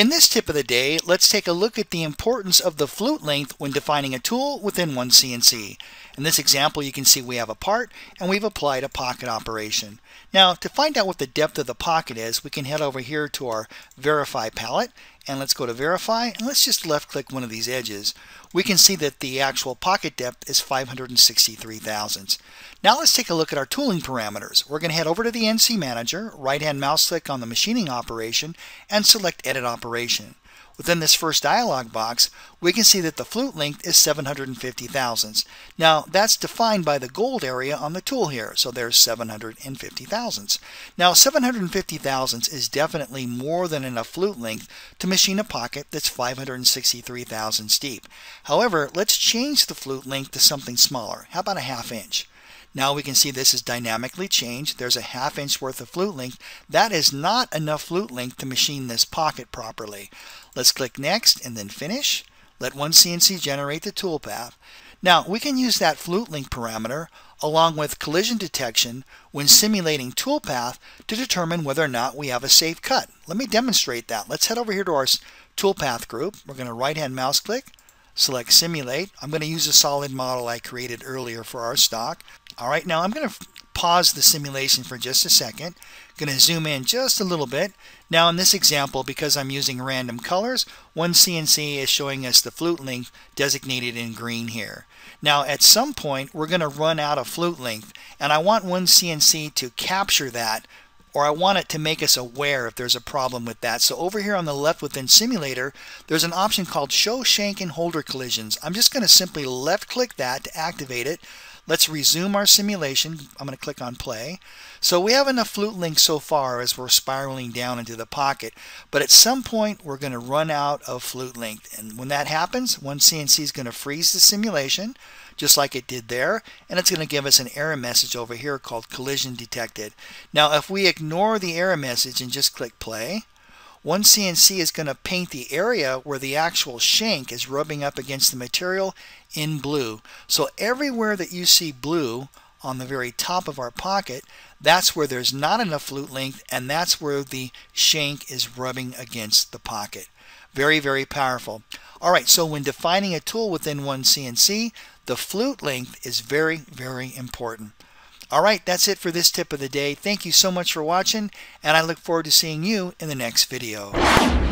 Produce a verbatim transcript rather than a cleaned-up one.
In this tip of the day, let's take a look at the importance of the flute length when defining a tool within One C N C. In this example, you can see we have a part and we've applied a pocket operation. Now, to find out what the depth of the pocket is, we can head over here to our Verify palette, and let's go to Verify, and let's just left-click one of these edges. We can see that the actual pocket depth is five hundred sixty-three thousandths. Now let's take a look at our tooling parameters. We're going to head over to the N C Manager, right-hand mouse click on the machining operation, and select Edit Operation. Within this first dialog box, we can see that the flute length is seven hundred fifty thousandths. Now, that's defined by the gold area on the tool here, so there's seven hundred fifty thousandths. Now, seven hundred fifty thousandths is definitely more than enough flute length to machine a pocket that's five hundred sixty-three thousandths deep. However, let's change the flute length to something smaller. How about a half inch? Now we can see this is dynamically changed. There's a half inch worth of flute length. That is not enough flute length to machine this pocket properly. Let's click Next and then Finish. Let One C N C generate the toolpath. Now we can use that flute length parameter along with collision detection when simulating toolpath to determine whether or not we have a safe cut. Let me demonstrate that. Let's head over here to our toolpath group. We're going to right-hand mouse click, select Simulate. I'm going to use a solid model I created earlier for our stock. Alright, now I'm going to pause the simulation for just a second. I'm going to zoom in just a little bit. Now in this example, because I'm using random colors, One C N C is showing us the flute length designated in green here. Now at some point, we're going to run out of flute length, and I want One C N C to capture that, or I want it to make us aware if there's a problem with that. So over here on the left within Simulator, there's an option called Show Shank and Holder Collisions. I'm just going to simply left click that to activate it. Let's resume our simulation. I'm going to click on play. So we have enough flute length so far as we're spiraling down into the pocket, but at some point we're going to run out of flute length. And when that happens, One C N C is going to freeze the simulation, just like it did there, and it's going to give us an error message over here called collision detected. Now if we ignore the error message and just click play, One C N C is going to paint the area where the actual shank is rubbing up against the material in blue. So everywhere that you see blue on the very top of our pocket, that's where there's not enough flute length, and that's where the shank is rubbing against the pocket. Very, very powerful. Alright, so when defining a tool within One C N C, the flute length is very, very important. Alright, that's it for this tip of the day. Thank you so much for watching, and I look forward to seeing you in the next video.